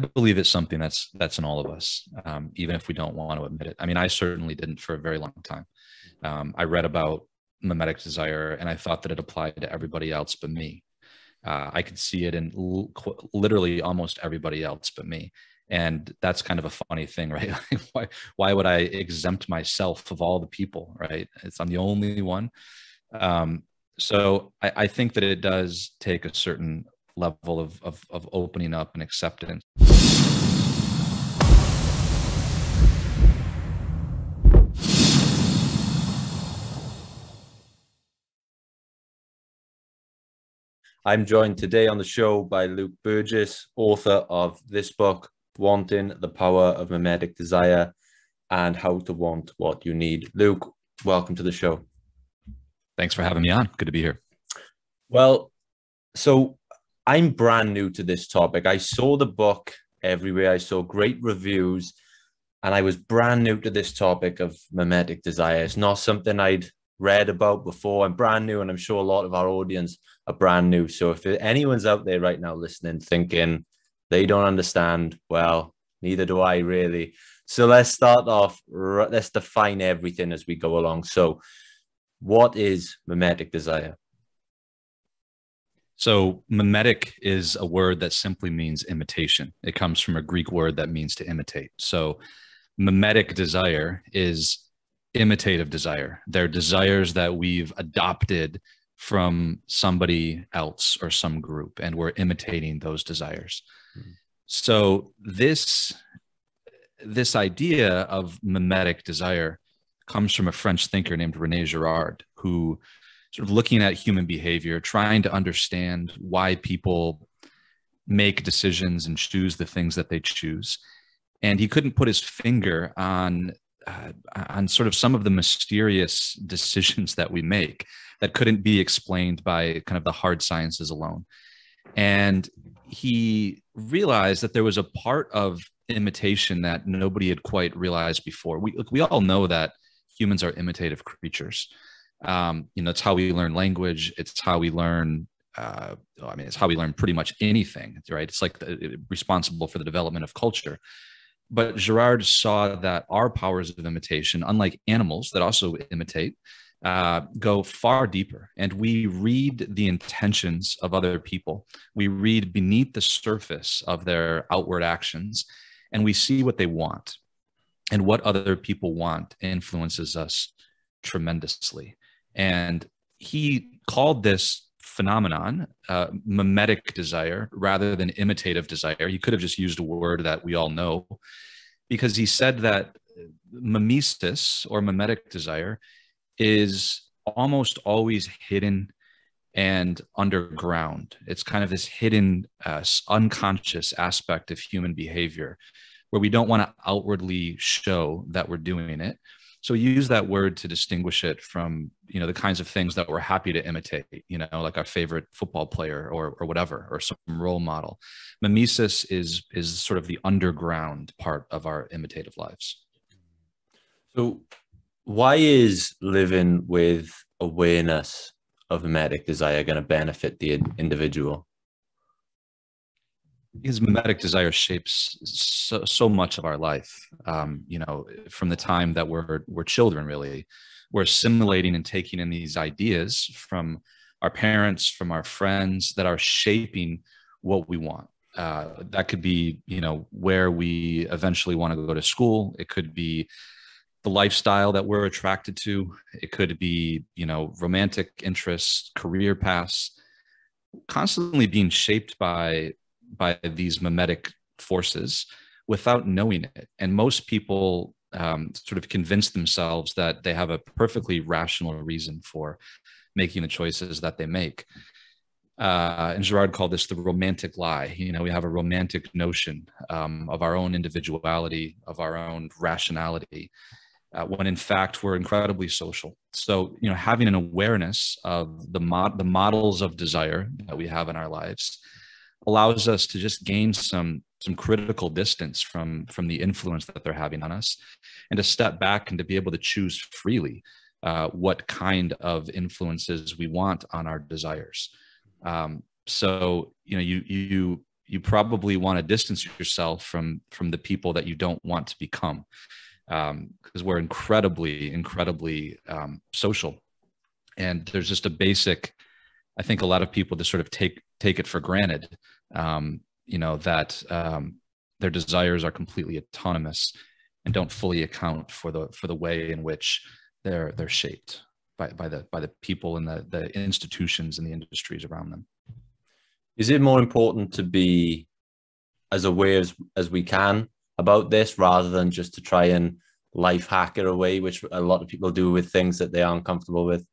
I believe it's something that's in all of us, even if we don't want to admit it. I mean, I certainly didn't for a very long time. I read about mimetic desire and I thought that it applied to everybody else but me. I could see it in literally almost everybody else but me. And that's kind of a funny thing, right? Like why would I exempt myself of all the people, right? It's I'm the only one. So I think that it does take a certain level of opening up and acceptance. I'm joined today on the show by Luke Burgis, author of this book, Wanting: The Power of Mimetic Desire and How to Want What You Need. Luke, welcome to the show. Thanks for having me on. Good to be here. Well, so I'm brand new to this topic. I saw the book everywhere. I saw great reviews and I was brand new to this topic of mimetic desire. It's not something I'd read about before. I'm brand new and I'm sure a lot of our audience are brand new. So if anyone's out there right now listening, thinking, they don't understand. Well, neither do I really. So let's start off. Let's define everything as we go along. So what is mimetic desire? So mimetic is a word that simply means imitation. It comes from a Greek word that means to imitate. So mimetic desire is imitative desire. They're desires that we've adopted from somebody else or some group, and we're imitating those desires. So this idea of mimetic desire comes from a French thinker named René Girard, who sort of looking at human behavior, trying to understand why people make decisions and choose the things that they choose. And he couldn't put his finger on sort of some of the mysterious decisions that we make that couldn't be explained by kind of the hard sciences alone. And he realized that there was a part of imitation that nobody had quite realized before. We all know that humans are imitative creatures. You know, it's how we learn language. It's how we learn, it's how we learn pretty much anything, right? It's like responsible for the development of culture. But Girard saw that our powers of imitation, unlike animals that also imitate, go far deeper. And we read the intentions of other people. We read beneath the surface of their outward actions, and we see what they want. And what other people want influences us tremendously. And he called this phenomenon mimetic desire rather than imitative desire. He could have just used a word that we all know, because he said that mimesis, or mimetic desire, is almost always hidden and underground. It's kind of this hidden, unconscious aspect of human behavior where we don't want to outwardly show that we're doing it. So we use that word to distinguish it from, you know, the kinds of things that we're happy to imitate, you know, like our favorite football player or whatever, or some role model. Mimesis is sort of the underground part of our imitative lives. So why is living with awareness of mimetic desire going to benefit the individual? Because mimetic desire shapes so much of our life. You know, from the time that we're children, really, we're assimilating and taking in these ideas from our parents, from our friends, that are shaping what we want. That could be, you know, where we eventually want to go to school. It could be the lifestyle that we're attracted to. It could be, you know, romantic interests, career paths, constantly being shaped by these mimetic forces without knowing it. And most people sort of convince themselves that they have a perfectly rational reason for making the choices that they make. And Girard called this the romantic lie. You know, we have a romantic notion of our own individuality, of our own rationality, when in fact we're incredibly social. So, you know, having an awareness of the models of desire that we have in our lives allows us to just gain some critical distance from the influence that they're having on us, and to step back and to be able to choose freely what kind of influences we want on our desires. So, you know, you you probably want to distance yourself from the people that you don't want to become, because we're incredibly social. And there's just a basic, I think a lot of people just sort of take it for granted, you know, that their desires are completely autonomous and don't fully account for the way in which they're shaped by the people and the institutions and the industries around them. Is it more important to be as aware as we can about this, rather than just to try and life hack it away, which a lot of people do with things that they aren't comfortable with?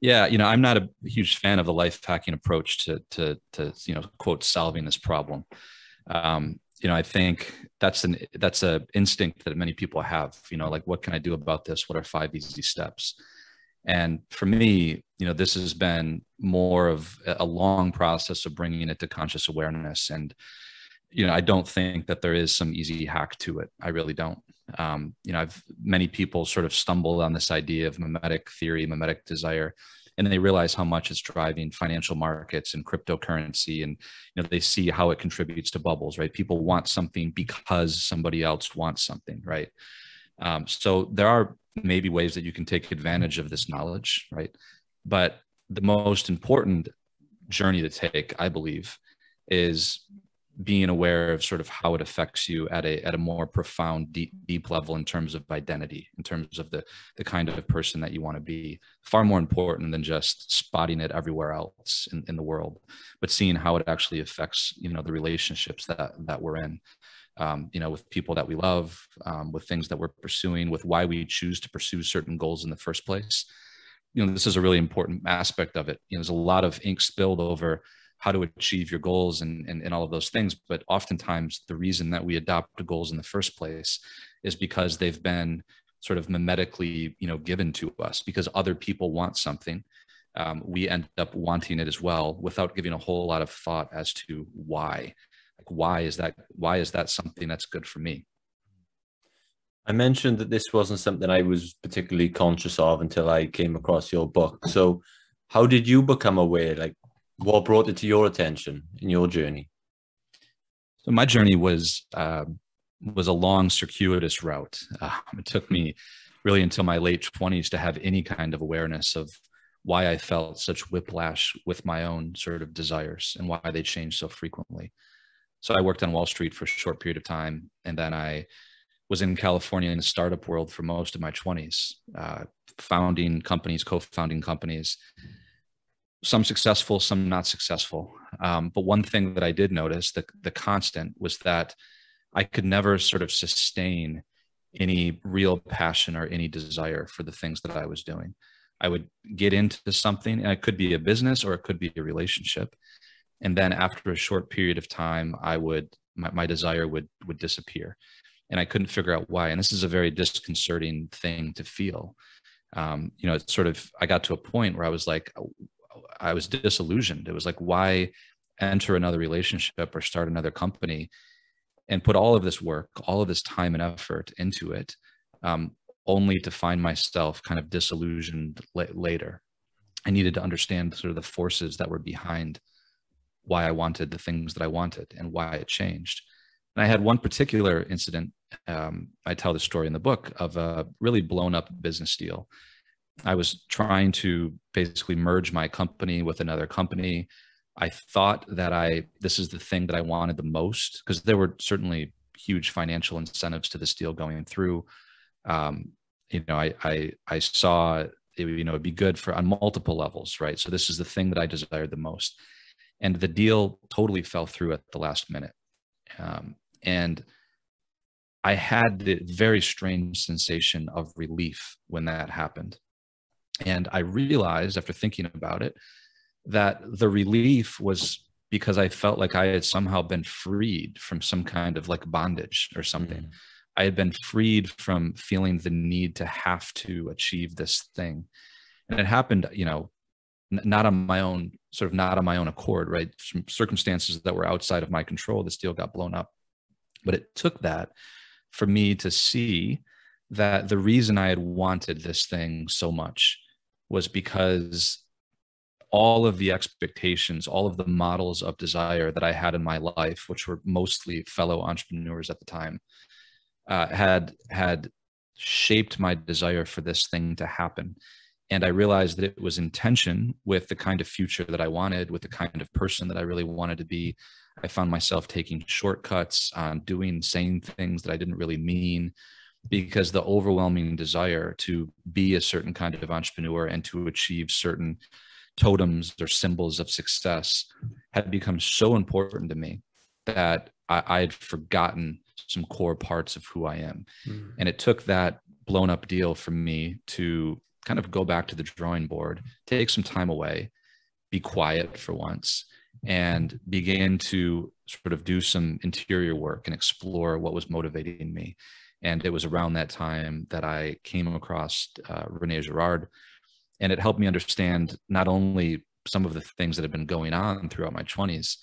Yeah, you know, I'm not a huge fan of the life hacking approach to you know, quote, solving this problem. You know, I think that's an instinct that many people have. You know, like, what can I do about this? What are 5 easy steps? And for me, you know, this has been more of a long process of bringing it to conscious awareness. And, you know, I don't think that there is some easy hack to it. I really don't. You know, many people sort of stumble on this idea of mimetic theory, mimetic desire, and they realize how much it's driving financial markets and cryptocurrency. And, you know, they see how it contributes to bubbles, right? People want something because somebody else wants something, right? So there are maybe ways that you can take advantage of this knowledge, right? But the most important journey to take, I believe, is being aware of sort of how it affects you at a more profound, deep level, in terms of identity, in terms of the kind of person that you want to be. Far more important than just spotting it everywhere else in the world, but seeing how it actually affects, you know, the relationships that we're in. You know, with people that we love, with things that we're pursuing, with why we choose to pursue certain goals in the first place. You know, this is a really important aspect of it. You know, there's a lot of ink spilled over how to achieve your goals and all of those things. But oftentimes the reason that we adopt goals in the first place is because they've been sort of mimetically, you know, given to us, because other people want something. We end up wanting it as well, without giving a whole lot of thought as to why. Why is that something that's good for me? I mentioned that this wasn't something I was particularly conscious of until I came across your book. So how did you become aware? Like, what brought it to your attention in your journey? So my journey was a long, circuitous route. It took me really until my late 20s to have any kind of awareness of why I felt such whiplash with my own sort of desires and why they changed so frequently. So I worked on Wall Street for a short period of time, and then I was in California in the startup world for most of my 20s, founding companies, co-founding companies, some successful, some not successful. But one thing that I did notice, the constant, was that I could never sort of sustain any real passion or any desire for the things that I was doing. I would get into something, and it could be a business or it could be a relationship. And then after a short period of time, my desire would disappear, and I couldn't figure out why. And this is a very disconcerting thing to feel. You know, it's sort of, I got to a point where I was like, I was disillusioned. It was like, why enter another relationship or start another company and put all of this work, all of this time and effort into it, only to find myself kind of disillusioned later. I needed to understand sort of the forces that were behind why I wanted the things that I wanted and why it changed. And I had one particular incident, I tell the story in the book, of a really blown up business deal. I was trying to basically merge my company with another company. I thought that this is the thing that I wanted the most, because there were certainly huge financial incentives to this deal going through. You know, I saw it, you know, it'd be good for on multiple levels, right? So this is the thing that I desired the most. And the deal totally fell through at the last minute. And I had the very strange sensation of relief when that happened. And I realized, after thinking about it, that the relief was because I felt like I had somehow been freed from some kind of like bondage or something. Mm. I had been freed from feeling the need to have to achieve this thing. And it happened, you know, not on my own accord, right? Some circumstances that were outside of my control, this deal got blown up. But it took that for me to see that the reason I had wanted this thing so much was because all of the expectations, all of the models of desire that I had in my life, which were mostly fellow entrepreneurs at the time, had shaped my desire for this thing to happen. And I realized that it was in tension with the kind of future that I wanted, with the kind of person that I really wanted to be. I found myself taking shortcuts on saying things that I didn't really mean, because the overwhelming desire to be a certain kind of entrepreneur and to achieve certain totems or symbols of success had become so important to me that I had forgotten some core parts of who I am. Mm. And it took that blown up deal for me to kind of go back to the drawing board, take some time away, be quiet for once, and begin to sort of do some interior work and explore what was motivating me. And it was around that time that I came across René Girard, and it helped me understand not only some of the things that had been going on throughout my 20s,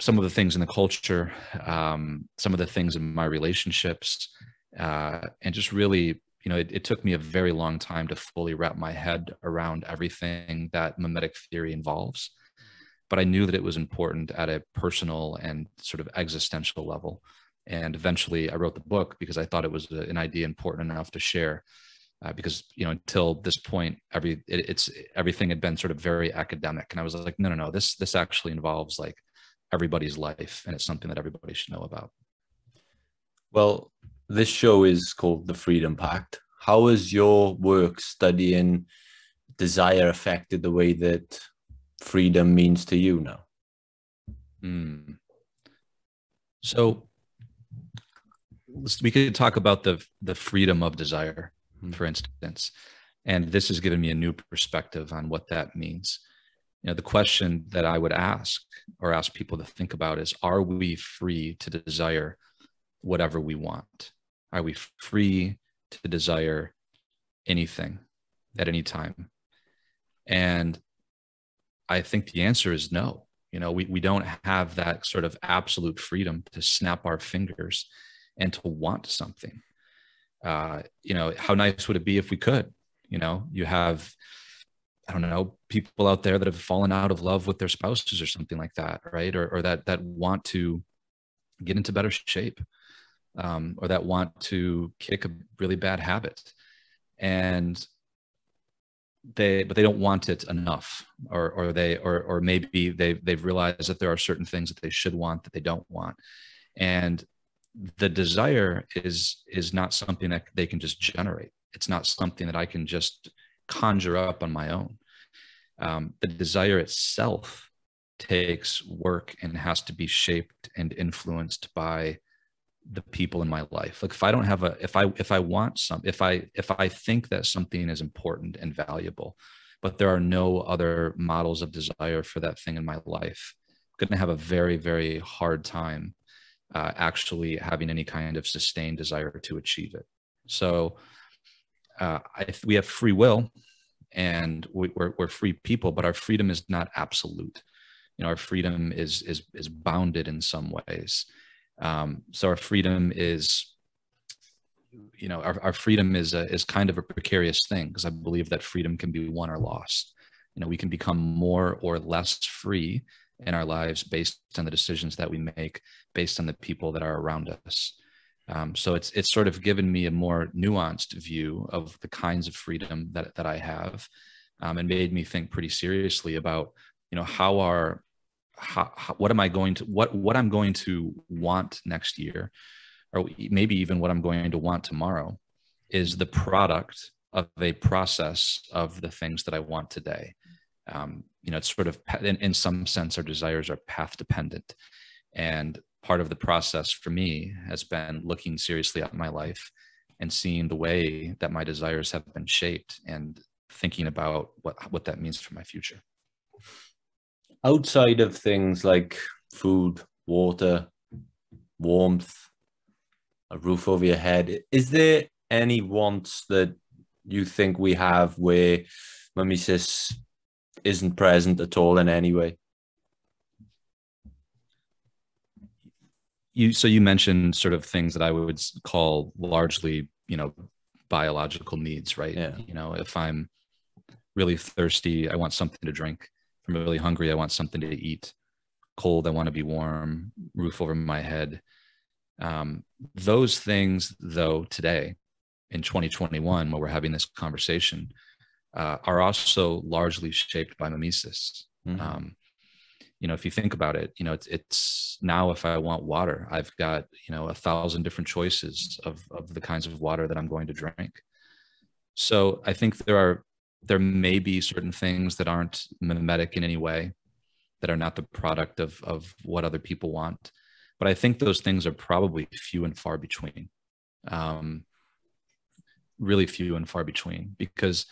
some of the things in the culture, some of the things in my relationships, and just really, you know, it took me a very long time to fully wrap my head around everything that mimetic theory involves. But I knew that it was important at a personal and sort of existential level. And eventually I wrote the book because I thought it was an idea important enough to share. Because, you know, until this point, everything had been sort of very academic. And I was like, no, this actually involves like everybody's life. And it's something that everybody should know about. Well, this show is called The Freedom Pact. How has your work studying desire affected the way that freedom means to you now? Mm. So we could talk about the freedom of desire, for instance, and this has given me a new perspective on what that means. You know, the question that I would ask people to think about is, are we free to desire whatever we want? Are we free to desire anything at any time? And I think the answer is no. You know, we don't have that sort of absolute freedom to snap our fingers and to want something. You know, how nice would it be if we could? You know, you have, I don't know, people out there that have fallen out of love with their spouses or something like that, right? Or that want to get into better shape, or that want to kick a really bad habit, and but they don't want it enough, or maybe they've realized that there are certain things that they should want that they don't want. And the desire is not something that they can just generate. It's not something that I can just conjure up on my own. The desire itself takes work and has to be shaped and influenced by the people in my life. Like, if I don't have if I think that something is important and valuable, but there are no other models of desire for that thing in my life, I'm going to have a very, very hard time actually having any kind of sustained desire to achieve it. So we have free will, and we're free people, but our freedom is not absolute. You know, our freedom is bounded in some ways. So our freedom is, you know, our freedom is kind of a precarious thing, because I believe that freedom can be won or lost. You know, we can become more or less free in our lives based on the decisions that we make, based on the people that are around us. So it's sort of given me a more nuanced view of the kinds of freedom that I have, and made me think pretty seriously about, you know, what I'm going to want next year, or maybe even what I'm going to want tomorrow, is the product of a process of the things that I want today. You know, it's sort of, in some sense, our desires are path dependent. And part of the process for me has been looking seriously at my life and seeing the way that my desires have been shaped, and thinking about what that means for my future. Outside of things like food, water, warmth, a roof over your head, is there any wants that you think we have where mimesis isn't present at all in any way? So you mentioned sort of things that I would call largely, you know, biological needs, right? Yeah. You know, if I'm really thirsty, I want something to drink. If I'm really hungry, I want something to eat. Cold, I want to be warm. Roof over my head. Those things, though, today in 2021, when we're having this conversation, are also largely shaped by mimesis. Mm-hmm. You know, if you think about it, you know, it's now, if I want water, I've got, you know, 1,000 different choices of the kinds of water that I'm going to drink. So I think there may be certain things that aren't mimetic in any way, that are not the product of what other people want. But I think those things are probably few and far between, really few and far between, because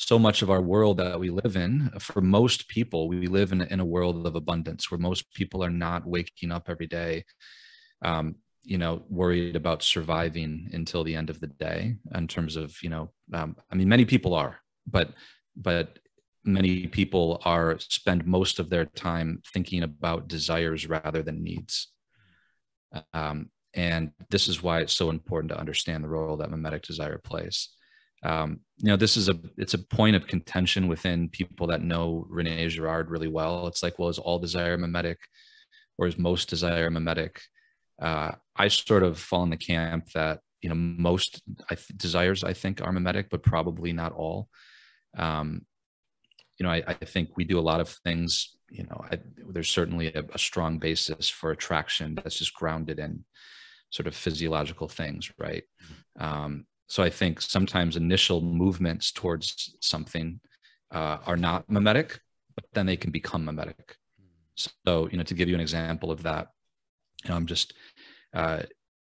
so much of our world that we live in, for most people, we live in a world of abundance, where most people are not waking up every day, you know, worried about surviving until the end of the day in terms of, you know, I mean, many people are, but many people spend most of their time thinking about desires rather than needs. And this is why it's so important to understand the role that mimetic desire plays. You know, it's a point of contention within people that know René Girard really well. It's like, well, is all desire mimetic, or is most desire mimetic? I sort of fall in the camp that, you know, most desires, I think, are mimetic, but probably not all. You know, I think we do a lot of things, you know, there's certainly a strong basis for attraction that's just grounded in sort of physiological things, right? So I think sometimes initial movements towards something are not mimetic, but then they can become mimetic. So, you know, to give you an example of that, you know, I'm just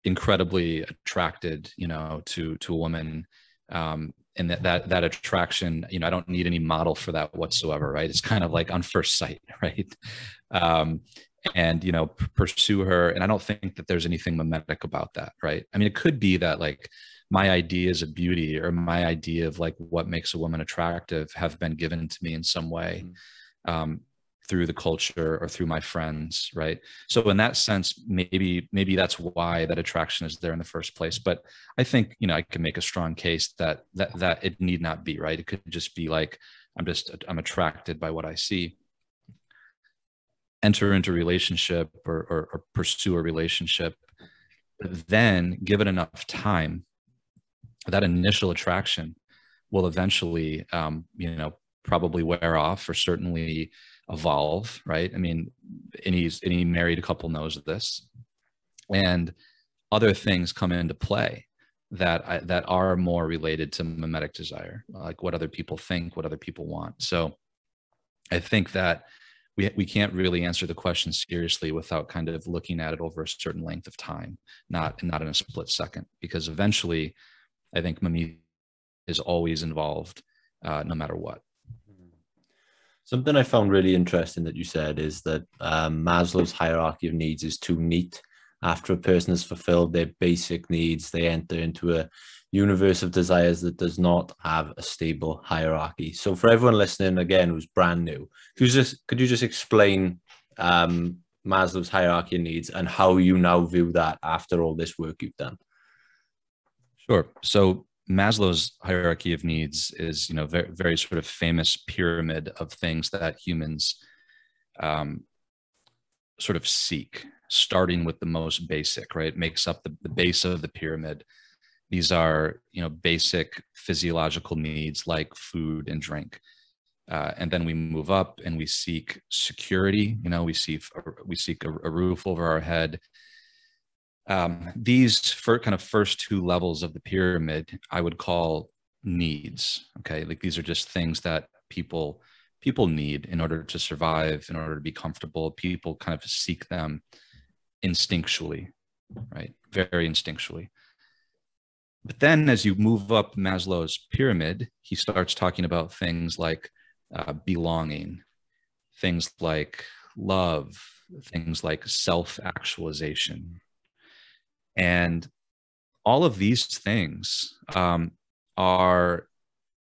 incredibly attracted, you know, to a woman, and that attraction, you know, I don't need any model for that whatsoever, right? It's kind of like on first sight, right? And, you know, pursue her. And I don't think that there's anything mimetic about that, right? I mean, it could be that, like, my ideas of beauty, or my idea of, like, what makes a woman attractive have been given to me in some way, through the culture or through my friends, right? So in that sense, maybe that's why that attraction is there in the first place. But I think, you know, I can make a strong case that it need not be, right? It could just be like, I'm attracted by what I see. Enter into a relationship or pursue a relationship, but then given enough time, that initial attraction will eventually, you know, probably wear off, or certainly evolve, right? I mean, any married couple knows this, and other things come into play that are more related to mimetic desire, like what other people think, what other people want. So I think that we can't really answer the question seriously without kind of looking at it over a certain length of time, not in a split second, because eventually, I think mimetic is always involved, no matter what. Something I found really interesting that you said is that Maslow's hierarchy of needs is too neat. After a person has fulfilled their basic needs, they enter into a universe of desires that does not have a stable hierarchy. So for everyone listening, again, who's brand new, could you just explain Maslow's hierarchy of needs and how you now view that after all this work you've done? Sure. So Maslow's hierarchy of needs is, you know, very, very sort of famous pyramid of things that humans sort of seek, starting with the most basic, right? It makes up the base of the pyramid. These are, you know, basic physiological needs like food and drink. And then we move up and we seek security. You know, we seek a roof over our head. These kind of first two levels of the pyramid, I would call needs. Okay. Like, these are just things that people need in order to survive, in order to be comfortable. People kind of seek them instinctually, right? Very instinctually. But then as you move up Maslow's pyramid, he starts talking about things like belonging, things like love, things like self-actualization. And all of these things are,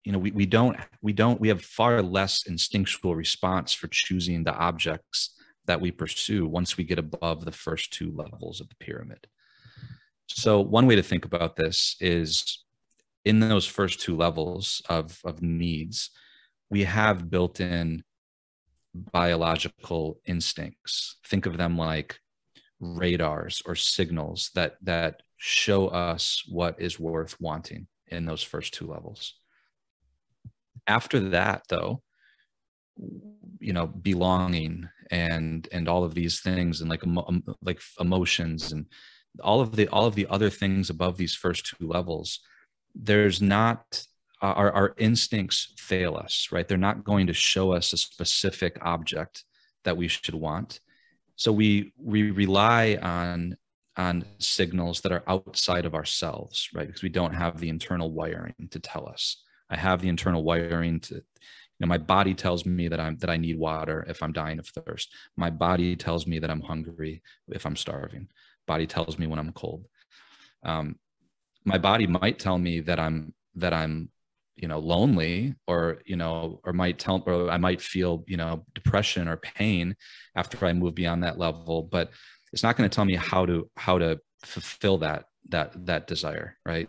you know, we have far less instinctual response for choosing the objects that we pursue once we get above the first two levels of the pyramid. So one way to think about this is, in those first two levels of needs, we have built in biological instincts. Think of them like radars or signals that show us what is worth wanting in those first two levels. After that, though, you know, belonging and all of these things, and like emotions and all of the other things above these first two levels, there's not, our instincts fail us, right? They're not going to show us a specific object that we should want. So we rely on signals that are outside of ourselves, right? Because we don't have the internal wiring to tell us. I have the internal wiring to, you know, my body tells me that I need water if I'm dying of thirst. My body tells me that I'm hungry if I'm starving. Body tells me when I'm cold. My body might tell me that I'm, you know, lonely, or, you know, or I might feel, you know, depression or pain after I move beyond that level, but it's not going to tell me how to fulfill that desire, right?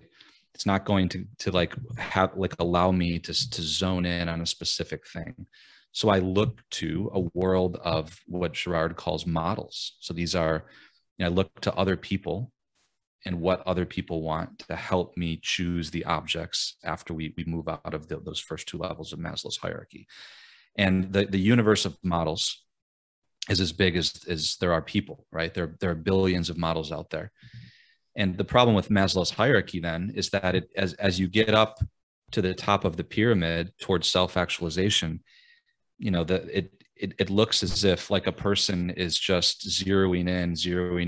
It's not going to like have, like, allow me to zone in on a specific thing. So I look to a world of what Girard calls models. So these are, you know, I look to other people and what other people want to help me choose the objects after we move out of those first two levels of Maslow's hierarchy. And the universe of models is as big as there are people, right? There are billions of models out there. And the problem with Maslow's hierarchy then is that it, as you get up to the top of the pyramid towards self-actualization, you know, it looks as if like a person is just zeroing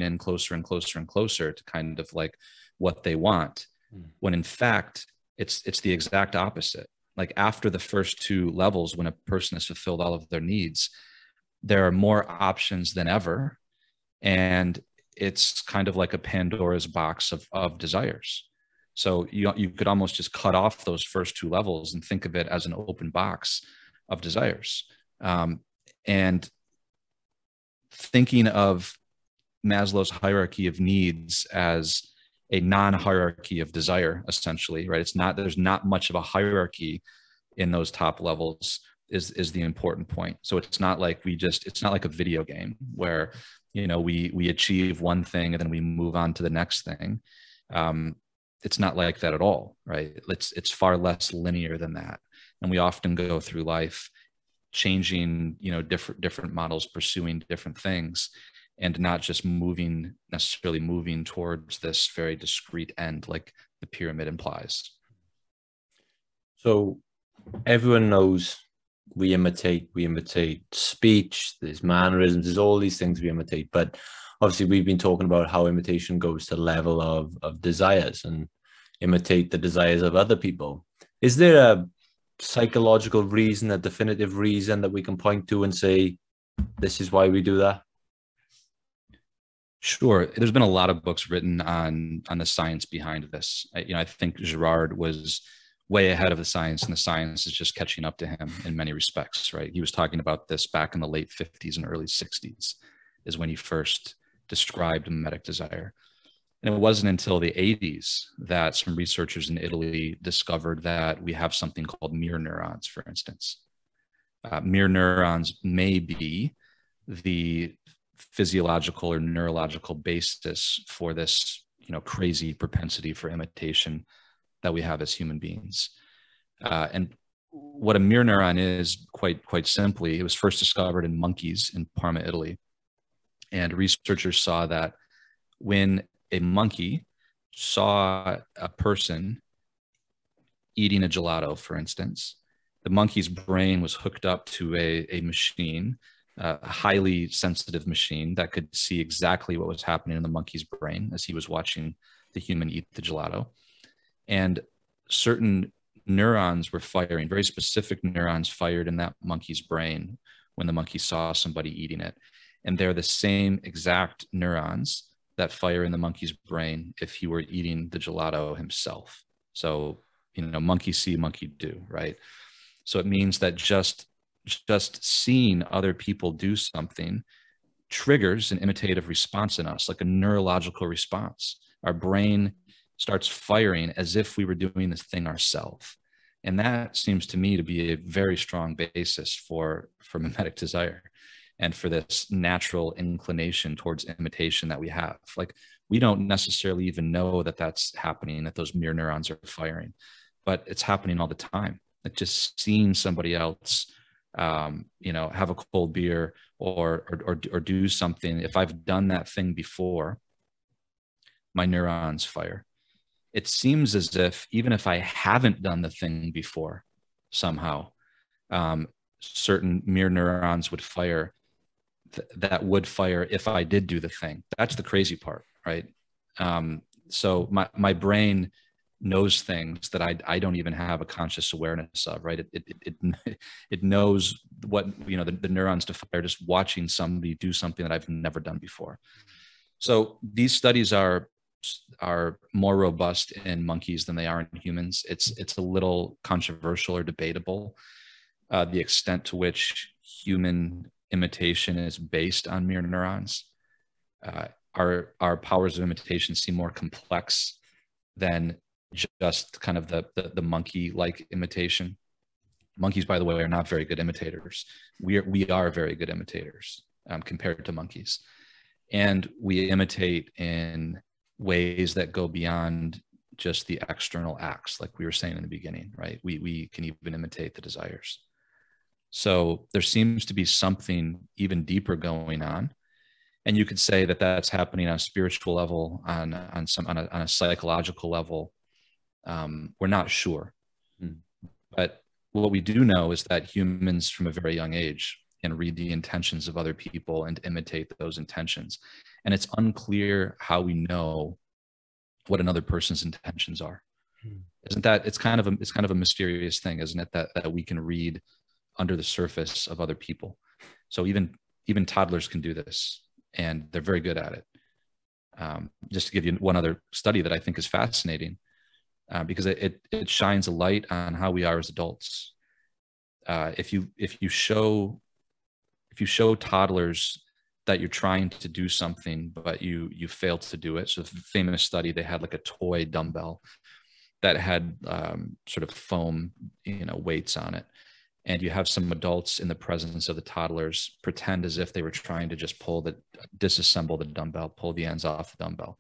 in closer and closer and closer to kind of like what they want. When in fact, it's the exact opposite. Like after the first two levels, when a person has fulfilled all of their needs, there are more options than ever. And it's kind of like a Pandora's box of desires. So you could almost just cut off those first two levels and think of it as an open box of desires. And thinking of Maslow's hierarchy of needs as a non-hierarchy of desire, essentially, right? It's not, there's not much of a hierarchy in those top levels is the important point. So it's not like it's not like a video game where, you know, we achieve one thing and then we move on to the next thing. It's not like that at all, right? It's far less linear than that. And we often go through life changing, you know, different models, pursuing different things, and not just necessarily moving towards this very discrete end, like the pyramid implies. So everyone knows we imitate speech, there's mannerisms, there's all these things we imitate, but obviously we've been talking about how imitation goes to the level of desires and imitate the desires of other people. Is there a psychological reason, a definitive reason that we can point to and say, this is why we do that? Sure. There's been a lot of books written on the science behind this. You know, I think Girard was way ahead of the science, and the science is just catching up to him in many respects, right? He was talking about this back in the late 50s and early 60s is when he first described mimetic desire. And it wasn't until the 80s that some researchers in Italy discovered that we have something called mirror neurons, for instance. Mirror neurons may be the physiological or neurological basis for this, you know, crazy propensity for imitation that we have as human beings. And what a mirror neuron is, quite simply, it was first discovered in monkeys in Parma, Italy. And researchers saw that when a monkey saw a person eating a gelato, for instance, the monkey's brain was hooked up to a machine, a highly sensitive machine that could see exactly what was happening in the monkey's brain as he was watching the human eat the gelato. And certain neurons were firing, very specific neurons fired in that monkey's brain when the monkey saw somebody eating it. And they're the same exact neurons that fire in the monkey's brain if he were eating the gelato himself. So, you know, monkey see, monkey do, right? So it means that just seeing other people do something triggers an imitative response in us, like a neurological response. Our brain starts firing as if we were doing this thing ourselves. And that seems to me to be a very strong basis for mimetic desire and for this natural inclination towards imitation that we have. Like, we don't necessarily even know that that's happening, that those mirror neurons are firing, but it's happening all the time. Like, just seeing somebody else, you know, have a cold beer or do something. If I've done that thing before, my neurons fire. It seems as if, even if I haven't done the thing before, somehow certain mirror neurons would fire that would fire if I did do the thing. That's the crazy part, right? So my brain knows things that I don't even have a conscious awareness of, right? It knows what, you know, the neurons to fire just watching somebody do something that I've never done before. So these studies are more robust in monkeys than they are in humans. It's a little controversial or debatable, the extent to which human imitation is based on mirror neurons. Our powers of imitation seem more complex than just kind of the monkey-like imitation. Monkeys, by the way, are not very good imitators. We are very good imitators compared to monkeys. And we imitate in ways that go beyond just the external acts, like we were saying in the beginning, right? We can even imitate the desires. So there seems to be something even deeper going on. And you could say that that's happening on a spiritual level, on a psychological level. We're not sure. But what we do know is that humans from a very young age can read the intentions of other people and imitate those intentions. And it's unclear how we know what another person's intentions are. Isn't that, it's kind of a mysterious thing, isn't it? That we can read under the surface of other people. So even toddlers can do this, and they're very good at it. Just to give you one other study that I think is fascinating, because it shines a light on how we are as adults. If you show toddlers that you're trying to do something, but you failed to do it. So the famous study, they had like a toy dumbbell that had sort of foam, you know, weights on it. And you have some adults in the presence of the toddlers pretend as if they were trying to just disassemble the dumbbell, pull the ends off the dumbbell.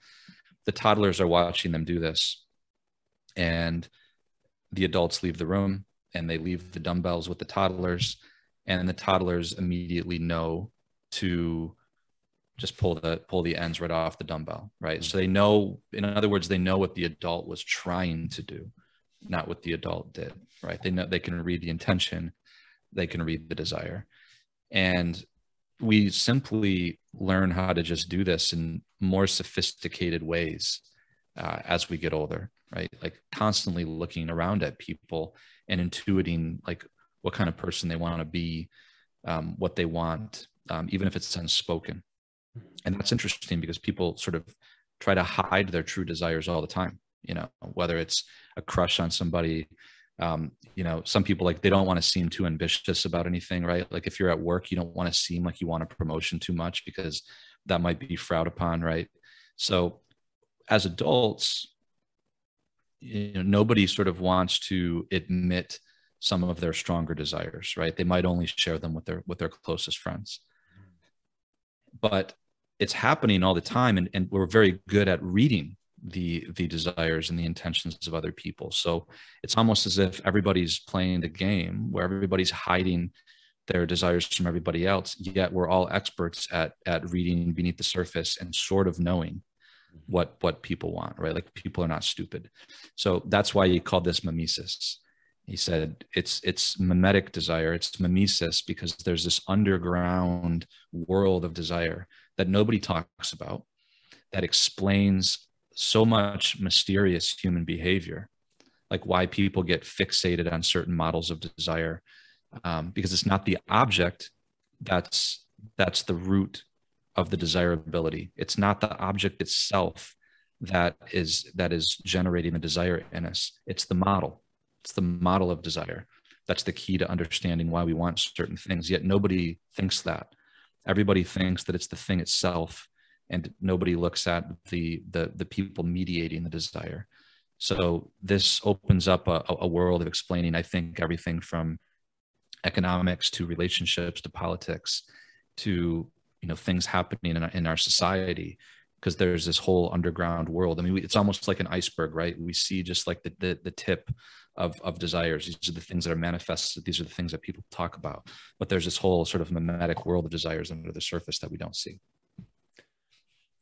The toddlers are watching them do this, and the adults leave the room, and they leave the dumbbells with the toddlers, and the toddlers immediately know to just pull the ends right off the dumbbell, right? So they know, in other words, they know what the adult was trying to do, not what the adult did, right? They know, they can read the intention, they can read the desire. And we simply learn how to just do this in more sophisticated ways as we get older, right? Like constantly looking around at people and intuiting like what kind of person they want to be, what they want, even if it's unspoken. And that's interesting because people sort of try to hide their true desires all the time, you know, whether it's a crush on somebody, you know, some people, like, they don't want to seem too ambitious about anything, right? Like if you're at work, you don't want to seem like you want a promotion too much because that might be frowned upon, right? So as adults, you know, nobody sort of wants to admit some of their stronger desires, right? They might only share them with their closest friends. But it's happening all the time, and we're very good at reading the desires and the intentions of other people. So it's almost as if everybody's playing the game where everybody's hiding their desires from everybody else, yet we're all experts at reading beneath the surface and sort of knowing what people want, right? Like people are not stupid. So that's why he called this mimesis. He said it's mimetic desire, it's mimesis, because there's this underground world of desire that nobody talks about that explains so much mysterious human behavior, like why people get fixated on certain models of desire, because it's not the object that's the root of the desirability. It's not the object itself that is generating the desire in us. It's the model. It's the model of desire. That's the key to understanding why we want certain things. Yet nobody thinks that. Everybody thinks that it's the thing itself, and nobody looks at the people mediating the desire. So this opens up a world of explaining, I think, everything from economics to relationships, to politics, to, you know, things happening in our society, because there's this whole underground world. I mean, it's almost like an iceberg, right? We see just like the tip of desires. These are the things that are manifested. These are the things that people talk about, but there's this whole sort of mimetic world of desires under the surface that we don't see.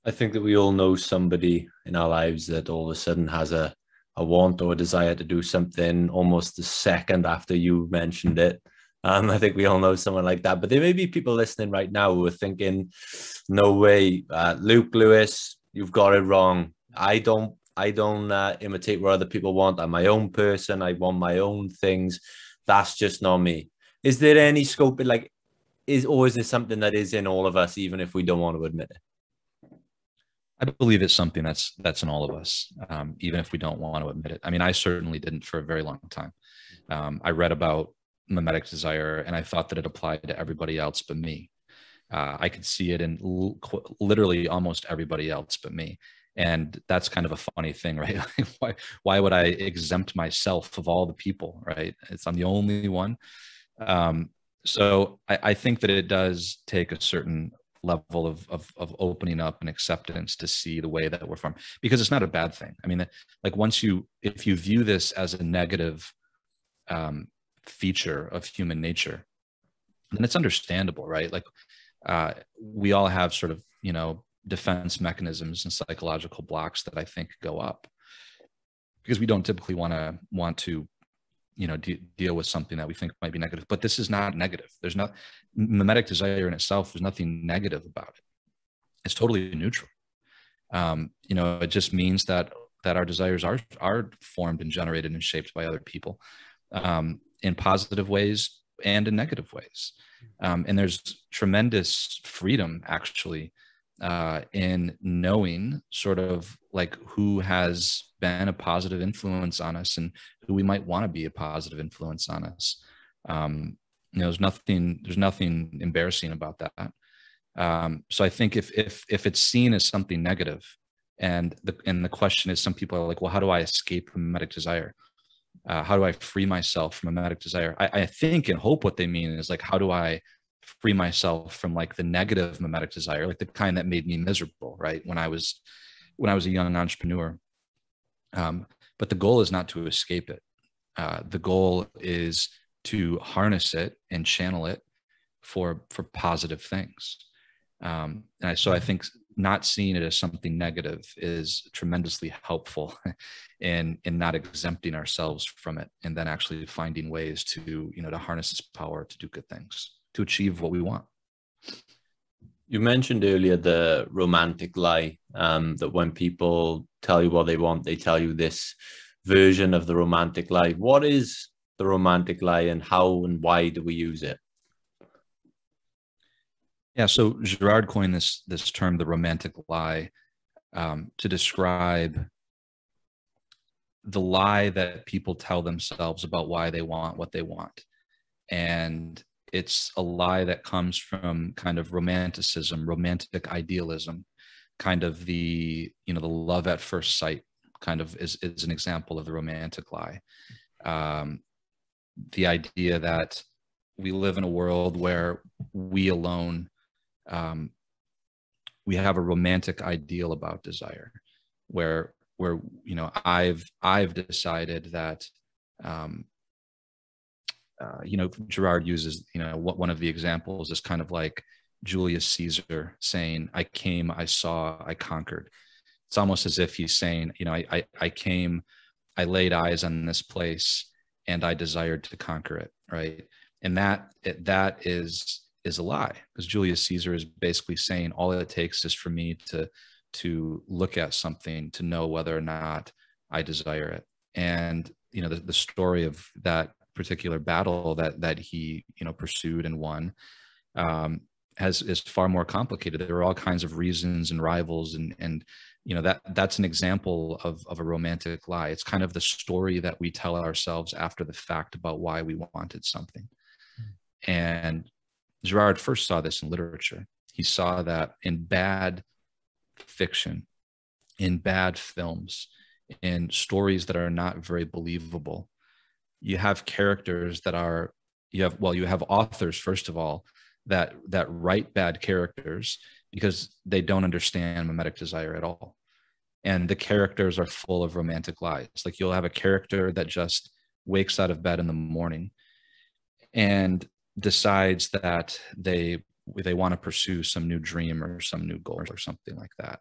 I think that we all know somebody in our lives that all of a sudden has a want or a desire to do something almost the second after you mentioned it. I think we all know someone like that, but there may be people listening right now who are thinking, no way, Luke Lewis, you've got it wrong. I don't imitate what other people want. I'm my own person. I want my own things. That's just not me. Is there any scope in, like, is there something that is in all of us, even if we don't want to admit it? I believe it's something that's in all of us, even if we don't want to admit it. I mean, I certainly didn't for a very long time. I read about mimetic desire, and I thought that it applied to everybody else but me. I could see it in literally almost everybody else but me. And that's kind of a funny thing, right? Why would I exempt myself of all the people, right? I'm the only one. So I think that it does take a certain level of opening up and acceptance to see the way that we're from, because it's not a bad thing. I mean, like, if you view this as a negative feature of human nature, then it's understandable, right? Like, we all have sort of, you know, defense mechanisms and psychological blocks that I think go up because we don't typically want to, you know, deal with something that we think might be negative. But this is not negative. There's not mimetic desire in itself. There's nothing negative about it. It's totally neutral. You know, it just means that our desires are formed and generated and shaped by other people, in positive ways and in negative ways. And there's tremendous freedom, actually, in knowing sort of like who has been a positive influence on us and who we might want to be a positive influence on us. You know, there's nothing embarrassing about that. So I think if it's seen as something negative, and the question is, some people are like, well, how do I escape from mimetic desire? How do I free myself from mimetic desire? I think and hope what they mean is, like, how do I free myself from, like, the negative mimetic desire, like the kind that made me miserable, right? When I was a young entrepreneur. But the goal is not to escape it. The goal is to harness it and channel it for positive things. So I think not seeing it as something negative is tremendously helpful in not exempting ourselves from it, and then actually finding ways to, you know, to harness its power to do good things, to achieve what we want. You mentioned earlier the romantic lie, that when people tell you what they want, they tell you this version of the romantic lie. What is the romantic lie, and how and why do we use it? Yeah, so Girard coined this term, the romantic lie, to describe the lie that people tell themselves about why they want what they want. And it's a lie that comes from kind of romanticism, romantic idealism, kind of the, you know, the love at first sight kind of is an example of the romantic lie. The idea that we live in a world where we alone, we have a romantic ideal about desire, where, you know, I've decided that, you know, Girard uses, you know, one of the examples is kind of like Julius Caesar saying, I came, I saw, I conquered. It's almost as if he's saying, you know, I came, I laid eyes on this place, and I desired to conquer it, right? And that is a lie, because Julius Caesar is basically saying all it takes is for me to look at something to know whether or not I desire it. And, you know, the story of that particular battle that he, you know, pursued and won, is far more complicated. There are all kinds of reasons and rivals, and you know, that's an example of a romantic lie. It's kind of the story that we tell ourselves after the fact about why we wanted something. And Girard first saw this in literature. He saw that in bad fiction, in bad films, and stories that are not very believable. You have characters that are, you have authors, first of all, that write bad characters because they don't understand mimetic desire at all. And the characters are full of romantic lies. Like, you'll have a character that just wakes out of bed in the morning and decides that they want to pursue some new dream or some new goal or something like that.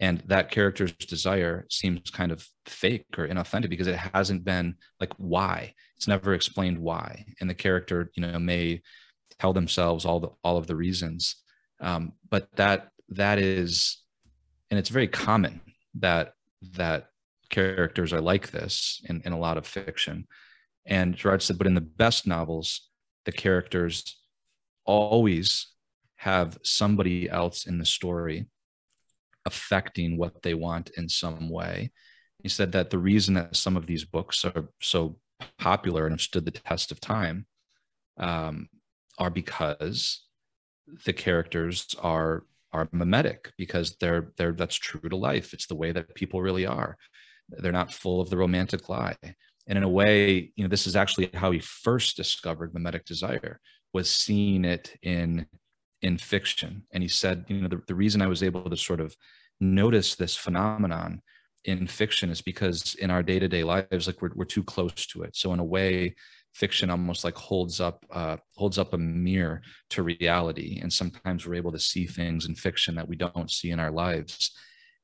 And that character's desire seems kind of fake or inauthentic because it hasn't been, like, why? It's never explained why. And the character, may tell themselves all of the reasons. But that is, and it's very common that characters are like this in a lot of fiction. And Girard said, but in the best novels, the characters always have somebody else in the story affecting what they want in some way. He said that the reason that some of these books are so popular and have stood the test of time are because the characters are mimetic, because that's true to life. It's the way that people really are. They're not full of the romantic lie. And in a way, this is actually how he first discovered mimetic desire, was seeing it in fiction. And he said, the reason I was able to sort of notice this phenomenon in fiction is because in our day-to-day lives, like, we're too close to it. So in a way, fiction almost like holds up a mirror to reality. And sometimes we're able to see things in fiction that we don't see in our lives.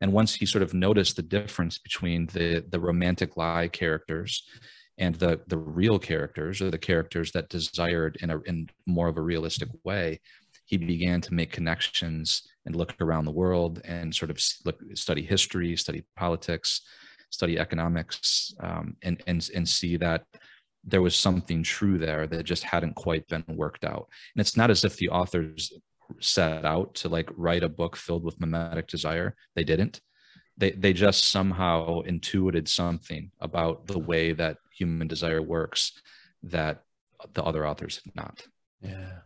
And once he sort of noticed the difference between the romantic lie characters and the real characters, or the characters that desired in more of a realistic way, he began to make connections and look around the world and sort of study history, study politics, study economics, and see that there was something true there that just hadn't quite been worked out. And it's not as if the authors set out to, like, write a book filled with mimetic desire. They didn't. They just somehow intuited something about the way that human desire works that the other authors had not. Yeah.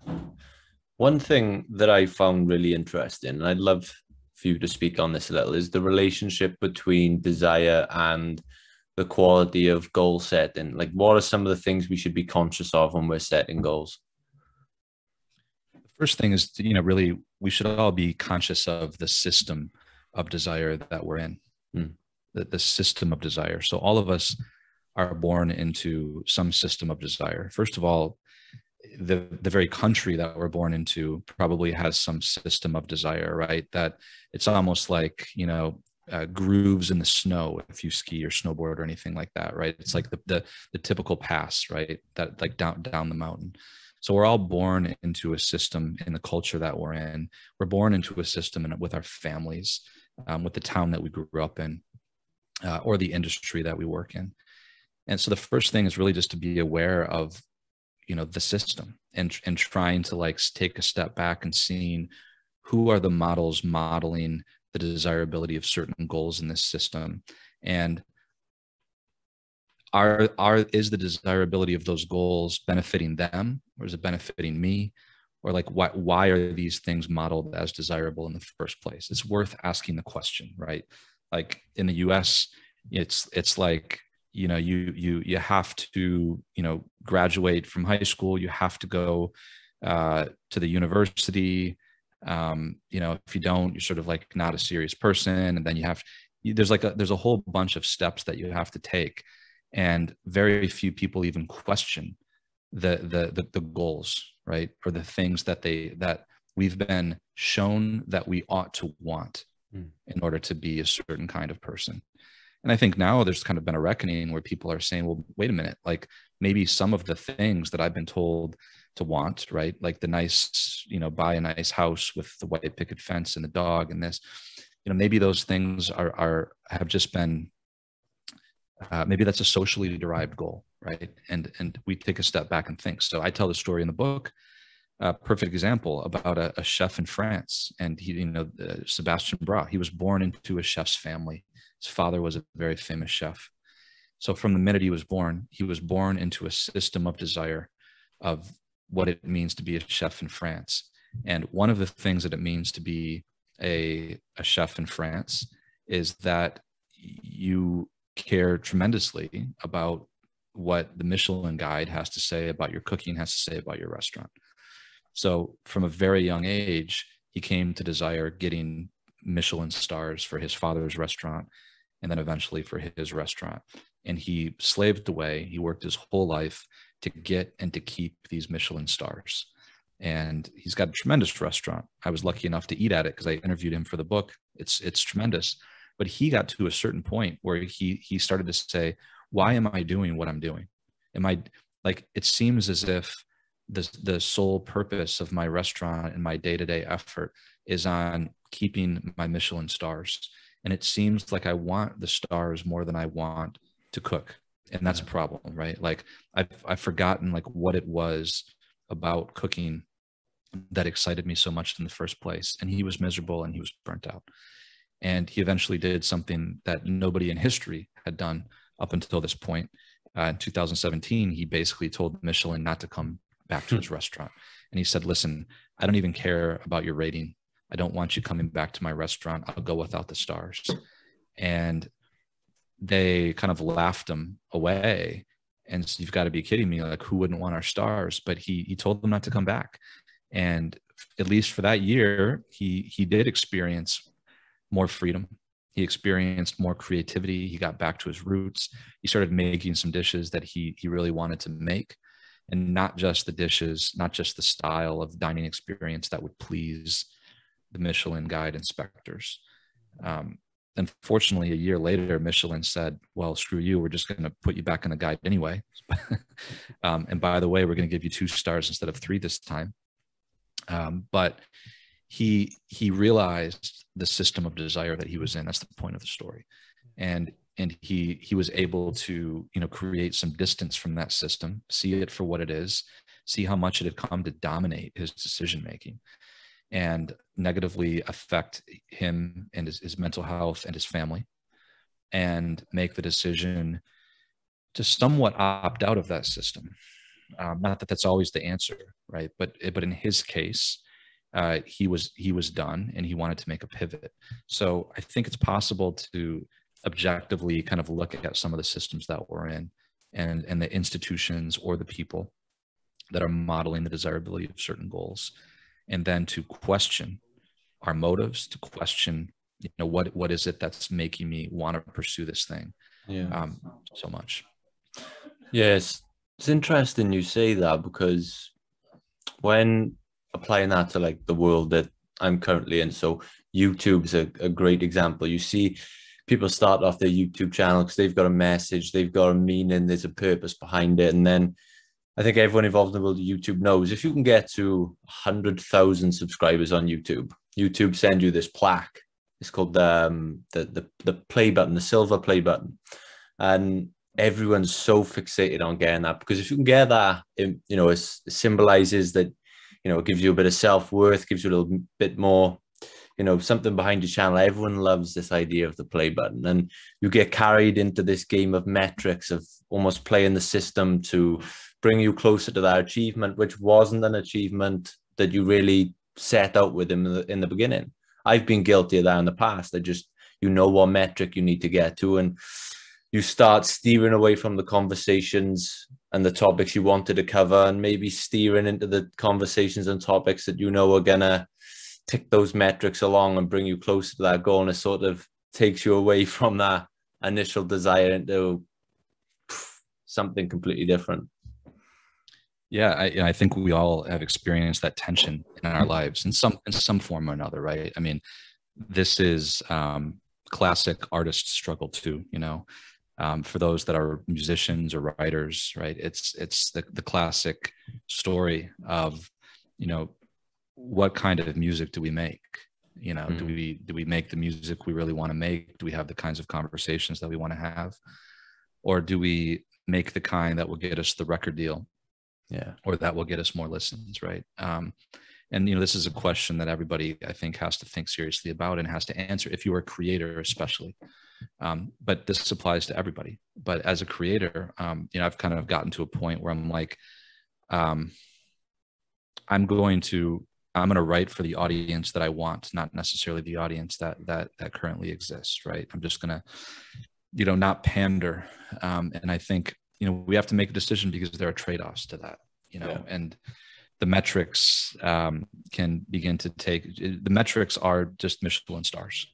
One thing that I found really interesting, and I'd love for you to speak on this a little, is the relationship between desire and the quality of goal setting. Like, what are some of the things we should be conscious of when we're setting goals? The first thing is, really, we should all be conscious of the system of desire that we're in, the system of desire. So all of us are born into some system of desire. First of all, the very country that we're born into probably has some system of desire, right? That it's almost like, grooves in the snow if you ski or snowboard or anything like that, right? It's like the typical pass, right? That, like, down the mountain. So we're all born into a system in the culture that we're in. We're born into a system with our families, with the town that we grew up in, or the industry that we work in. And so the first thing is really just to be aware of the system, and trying to, like, take a step back and seeing who are the models modeling the desirability of certain goals in this system, and is the desirability of those goals benefiting them, or is it benefiting me? Or, like, why are these things modeled as desirable in the first place? It's worth asking the question, right? Like, in the US, it's like, you have to, graduate from high school, you have to go to the university. If you don't, you're sort of, like, not a serious person. And then there's a whole bunch of steps that you have to take. And very few people even question the goals, right? Or the things that we've been shown that we ought to want in order to be a certain kind of person. And I think now there's kind of been a reckoning where people are saying, well, wait a minute, like, maybe some of the things that I've been told to want, right? Like the nice, buy a nice house with the white picket fence and the dog and this, maybe those things have just been, maybe that's a socially derived goal, right? And we take a step back and think. So I tell the story in the book, a perfect example about a chef in France. And he, Sébastien Bras, he was born into a chef's family. His father was a very famous chef. So from the minute he was born into a system of desire of what it means to be a chef in France. And one of the things that it means to be a chef in France is that you care tremendously about what the Michelin guide has to say about your cooking, has to say about your restaurant. So from a very young age, he came to desire getting Michelin stars for his father's restaurant, and then eventually for his restaurant. And he slaved away. He worked his whole life to get and to keep these Michelin stars. And he's got a tremendous restaurant. I was lucky enough to eat at it because I interviewed him for the book. It's tremendous. But he got to a certain point where he started to say, why am I doing what I'm doing? Am I, like, it seems as if the sole purpose of my restaurant and my day-to-day effort is on keeping my Michelin stars. And it seems like I want the stars more than I want to cook. And that's a problem, right? Like I've forgotten like what it was about cooking that excited me so much in the first place. And he was miserable and he was burnt out. And he eventually did something that nobody in history had done up until this point. In 2017, he basically told Michelin not to come back to his restaurant. And he said, listen, I don't even care about your rating. I don't want you coming back to my restaurant. I'll go without the stars. And they kind of laughed him away. And so, you've got to be kidding me. Like, who wouldn't want our stars? But he told them not to come back. And at least for that year, he did experience more freedom. He experienced more creativity. He got back to his roots. He started making some dishes that he really wanted to make. And not just the dishes, not just the style of dining experience that would please the Michelin guide inspectors. Unfortunately, a year later, Michelin said, well, screw you. We're just going to put you back in the guide anyway. And by the way, we're going to give you 2 stars instead of 3 this time. But he realized the system of desire that he was in. That's the point of the story. And he was able to, you know, create some distance from that system, see it for what it is, see how much it had come to dominate his decision-making and negatively affect him and his mental health and his family, and make the decision to somewhat opt out of that system. Not that that's always the answer, right? But in his case, he was done and he wanted to make a pivot. So I think it's possible to objectively kind of look at some of the systems that we're in and the institutions or the people that are modeling the desirability of certain goals, and then to question our motives, to question, you know, what is it that's making me want to pursue this thing so much? Yes, it's interesting you say that, because when applying that to like the world that I'm currently in, so YouTube's a great example. You see people start off their YouTube channel because they've got a message, they've got a meaning, there's a purpose behind it. And then I think everyone involved in the world of YouTube knows if you can get to 100,000 subscribers on YouTube, YouTube send you this plaque. It's called the play button, the silver play button. And everyone's so fixated on getting that, because if you can get that, it, you know, it symbolizes that, you know, it gives you a bit of self-worth, gives you a little bit more, you know, something behind your channel. Everyone loves this idea of the play button, and you get carried into this game of metrics, of almost playing the system to bring you closer to that achievement, which wasn't an achievement that you really set out with in the beginning. I've been guilty of that in the past. I just, you know, what metric you need to get to, and you start steering away from the conversations and the topics you wanted to cover, and maybe steering into the conversations and topics that you know are gonna tick those metrics along and bring you closer to that goal. And it sort of takes you away from that initial desire into something completely different. Yeah, I think we all have experienced that tension in our lives in some form or another, right? I mean, this is classic artist struggle too, you know, for those that are musicians or writers, right? It's the classic story of, you know, what kind of music do we make? You know, do we make the music we really want to make? Do we have the kinds of conversations that we want to have? Or do we make the kind that will get us the record deal? Yeah. Or that will get us more listens, right? And, you know, this is a question that everybody, I think, has to think seriously about and has to answer, if you are a creator especially. But this applies to everybody. But as a creator, you know, I've kind of gotten to a point where I'm like, I'm going to write for the audience that I want, not necessarily the audience that currently exists, right? I'm just going to you know, not pander. And I think, you know, we have to make a decision because there are trade-offs to that, you know, and the metrics can begin to take, the metrics are just Michelin stars.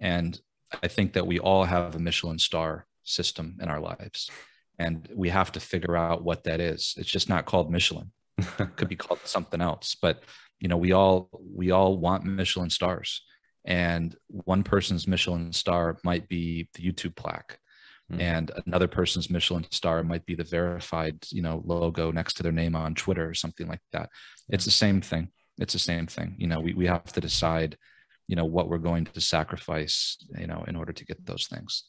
And I think that we all have a Michelin star system in our lives, and we have to figure out what that is. It's just not called Michelin. It could be called something else, but you know, we all want Michelin stars, and one person's Michelin star might be the YouTube plaque. And another person's Michelin star might be the verified, you know, logo next to their name on Twitter or something like that. It's the same thing. It's the same thing. You know, we have to decide, you know, what we're going to sacrifice, you know, in order to get those things.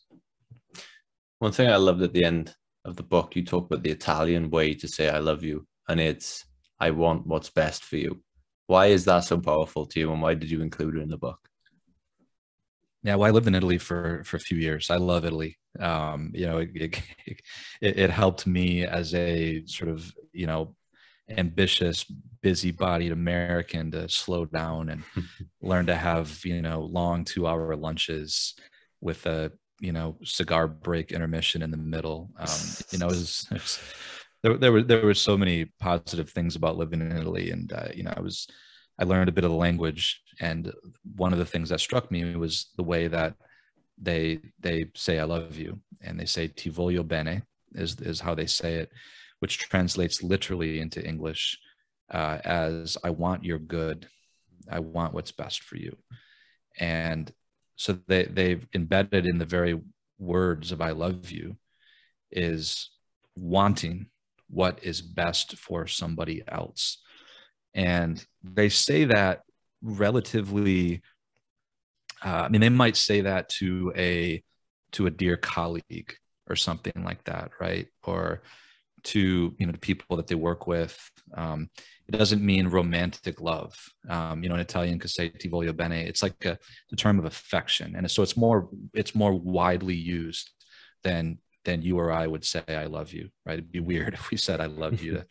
One thing I loved at the end of the book, you talk about the Italian way to say I love you, and it's I want what's best for you. Why is that so powerful to you, and why did you include it in the book? Yeah, well, I lived in Italy for a few years. I love Italy. You know, it helped me as a sort of, you know, ambitious, busy-bodied American to slow down and learn to have, you know, long 2-hour lunches with a, you know, cigar break intermission in the middle. You know, there were so many positive things about living in Italy, and you know, I learned a bit of the language, and one of the things that struck me was the way that they say I love you, and they say Ti voglio bene is how they say it, which translates literally into English as I want your good, I want what's best for you. And so they've embedded in the very words of I love you is wanting what is best for somebody else. And they say that relatively, I mean, they might say that to a dear colleague or something like that, right? Or to, you know, the people that they work with. It doesn't mean romantic love. You know, in Italian could say Ti voglio bene. It's like the term of affection. And so it's more widely used than you or I would say I love you, right? It'd be weird if we said I love you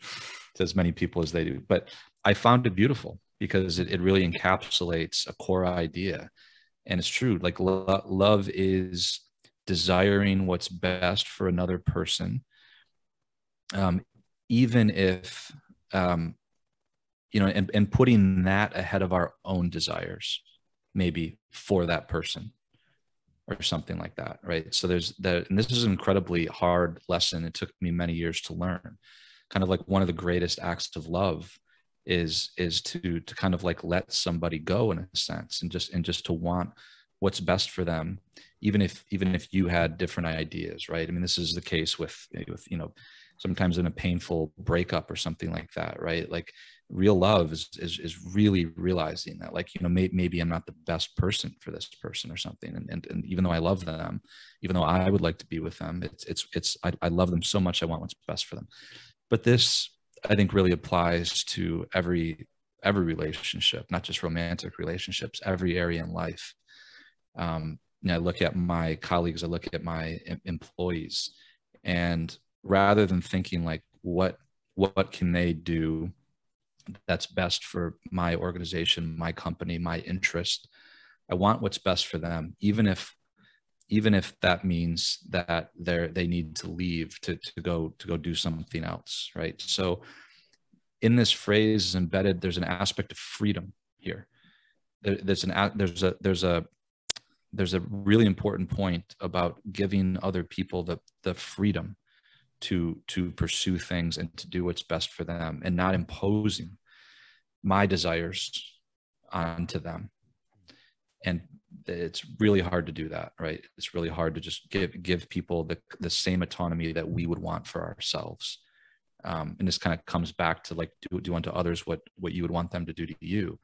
to as many people as they do. But I found it beautiful because it really encapsulates a core idea. And it's true, like love is desiring what's best for another person. Even if, you know, and putting that ahead of our own desires, maybe for that person or something like that, right? So there's that, and this is an incredibly hard lesson. It took me many years to learn. Kind of like one of the greatest acts of love is to kind of like let somebody go in a sense, and just to want what's best for them, even if you had different ideas, right? I mean, this is the case with, you know, sometimes in a painful breakup or something like that, right? Like real love is really realizing that, like, you know, maybe I'm not the best person for this person or something. And even though I love them, even though I would like to be with them, I love them so much. I want what's best for them. But this, I think, really applies to every relationship, not just romantic relationships, every area in life. You know, I look at my colleagues, I look at my employees, and rather than thinking like, what can they do that's best for my organization, my company, my interest, I want what's best for them, even if that means that they need to leave to go do something else, right? So in this phrase is embedded, there's an aspect of freedom here. There's a really important point about giving other people the freedom to pursue things and to do what's best for them, and not imposing my desires onto them. And it's really hard to do that, right? It's really hard to just give people the same autonomy that we would want for ourselves. And this kind of comes back to like, do unto others what you would want them to do to you.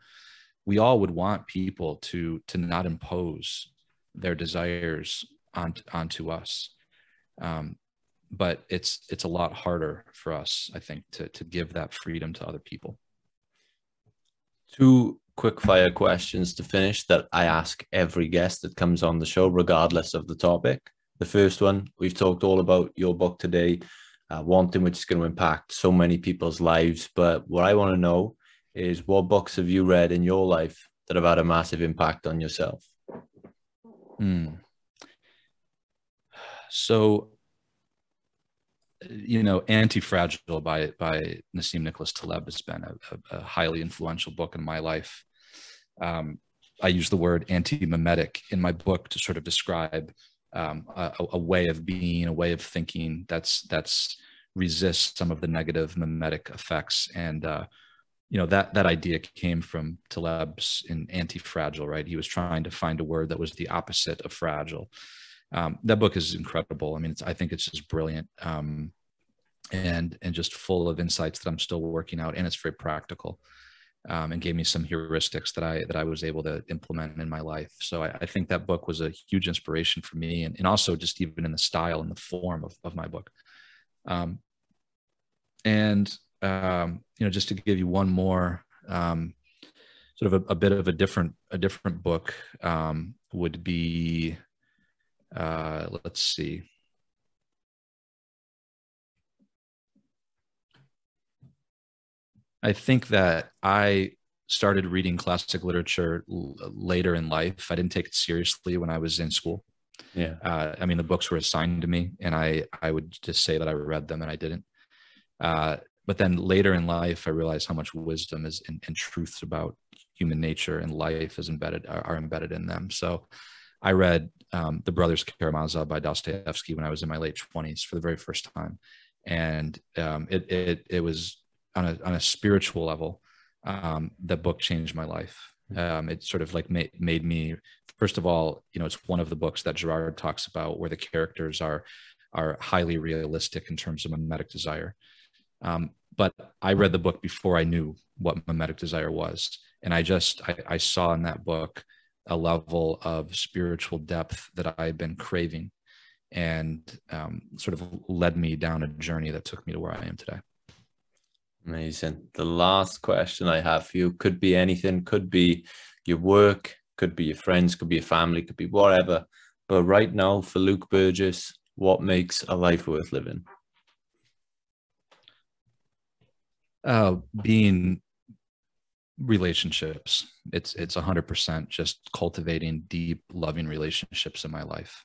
We all would want people to not impose their desires onto us. But it's a lot harder for us, I think, to give that freedom to other people. 2 quick fire questions to finish that I ask every guest that comes on the show, regardless of the topic. The first one, we've talked all about your book today, Wanting, which is going to impact so many people's lives. But what I want to know is, what books have you read in your life that have had a massive impact on yourself? So, you know, Anti-Fragile by Nassim Nicholas Taleb has been a highly influential book in my life. I use the word anti-mimetic in my book to sort of describe a way of being, a way of thinking that's resists some of the negative mimetic effects. And, you know, that idea came from Taleb's in Anti-Fragile, right? He was trying to find a word that was the opposite of fragile. That book is incredible. I mean, I think it's just brilliant, and just full of insights that I'm still working out. And it's very practical, and gave me some heuristics that I was able to implement in my life. So I think that book was a huge inspiration for me, and also just even in the style and the form of my book. You know, just to give you one more, sort of a bit of a different book, would be, let's see. I think that I started reading classic literature later in life. I didn't take it seriously when I was in school. Yeah. I mean, the books were assigned to me, and I would just say that I read them and I didn't. But then later in life, I realized how much wisdom is and truths about human nature and life is are embedded in them. So I read The Brothers Karamazov by Dostoevsky when I was in my late 20s for the very first time. And it was on a spiritual level, that book changed my life. It sort of like made me, first of all, you know, it's one of the books that Girard talks about where the characters are highly realistic in terms of mimetic desire. But I read the book before I knew what mimetic desire was. And I saw in that book a level of spiritual depth that I had been craving, and sort of led me down a journey that took me to where I am today. Amazing. The last question I have for you could be anything, could be your work, could be your friends, could be your family, could be whatever. But right now, for Luke Burgis, what makes a life worth living? Being relationships. It's 100% just cultivating deep, loving relationships in my life.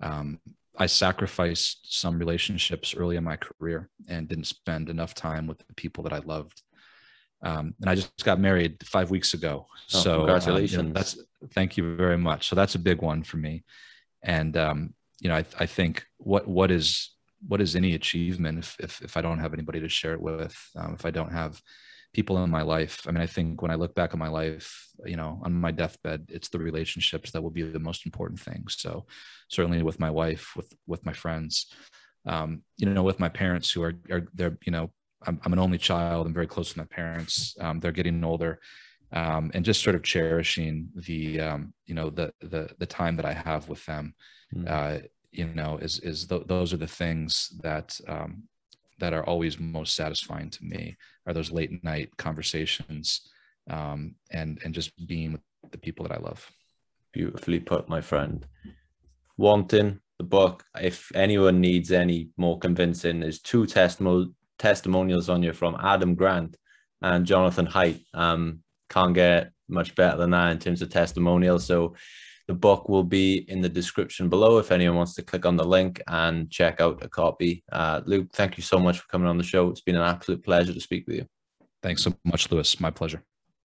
I sacrificed some relationships early in my career and didn't spend enough time with the people that I loved. And I just got married 5 weeks ago. Oh, so congratulations. You know, thank you very much. So that's a big one for me. And, you know, I think what is any achievement if I don't have anybody to share it with, if I don't have people in my life. I mean, I think when I look back on my life, you know, on my deathbed, it's the relationships that will be the most important thing. So certainly with my wife, with my friends, you know, with my parents who are they're, you know, I'm an only child. I'm very close to my parents. They're getting older, and just sort of cherishing the, you know, the time that I have with them, you know, those are the things that, that are always most satisfying to me, are those late night conversations, and just being with the people that I love. Beautifully put, my friend. Wanting, the book, if anyone needs any more convincing, there's two testimonials on you from Adam Grant and Jonathan Haidt. Can't get much better than that in terms of testimonials. So the book will be in the description below if anyone wants to click on the link and check out a copy. Luke, thank you so much for coming on the show. It's been an absolute pleasure to speak with you. Thanks so much, Lewis. My pleasure.